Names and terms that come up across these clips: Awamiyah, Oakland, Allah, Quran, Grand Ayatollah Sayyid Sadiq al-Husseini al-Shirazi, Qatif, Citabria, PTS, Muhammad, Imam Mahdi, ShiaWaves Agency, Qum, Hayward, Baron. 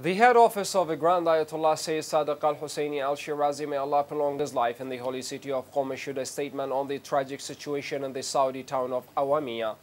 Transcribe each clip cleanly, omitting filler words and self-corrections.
The head office of the Grand Ayatollah Sayyid Sadiq al-Husseini al-Shirazi, may Allah prolong his life, in the holy city of Qum issued a statement on the tragic situation in the Saudi town of Awamiyah.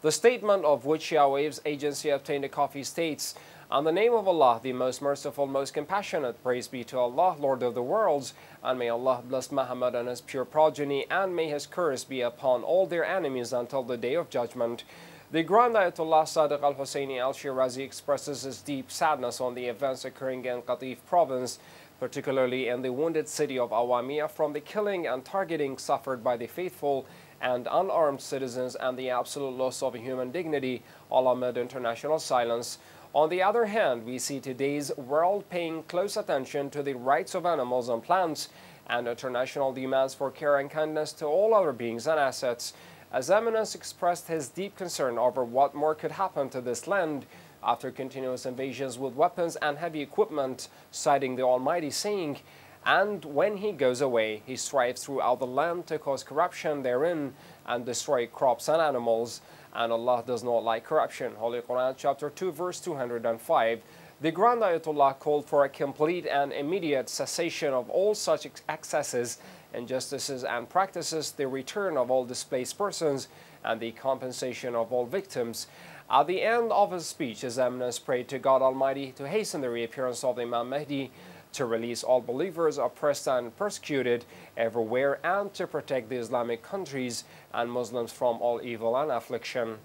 The statement, of which ShiaWaves Agency obtained a copy, states, "In the name of Allah, the most merciful, most compassionate, praise be to Allah, Lord of the worlds, and may Allah bless Muhammad and his pure progeny, and may his curse be upon all their enemies until the day of judgment." The Grand Ayatollah Sadiq al-Husseini al-Shirazi expresses his deep sadness on the events occurring in Qatif province, particularly in the wounded city of Awamiyah, from the killing and targeting suffered by the faithful and unarmed citizens and the absolute loss of human dignity, all amid international silence. On the other hand, we see today's world paying close attention to the rights of animals and plants, and international demands for care and kindness to all other beings and assets. As Eminence expressed his deep concern over what more could happen to this land after continuous invasions with weapons and heavy equipment, citing the Almighty saying, "And when he goes away, he strives throughout the land to cause corruption therein and destroy crops and animals. And Allah does not like corruption." Holy Quran chapter 2 verse 205. The Grand Ayatollah called for a complete and immediate cessation of all such excesses, injustices and practices, the return of all displaced persons, and the compensation of all victims. At the end of his speech, His Eminence prayed to God Almighty to hasten the reappearance of Imam Mahdi, to release all believers oppressed and persecuted everywhere, and to protect the Islamic countries and Muslims from all evil and affliction.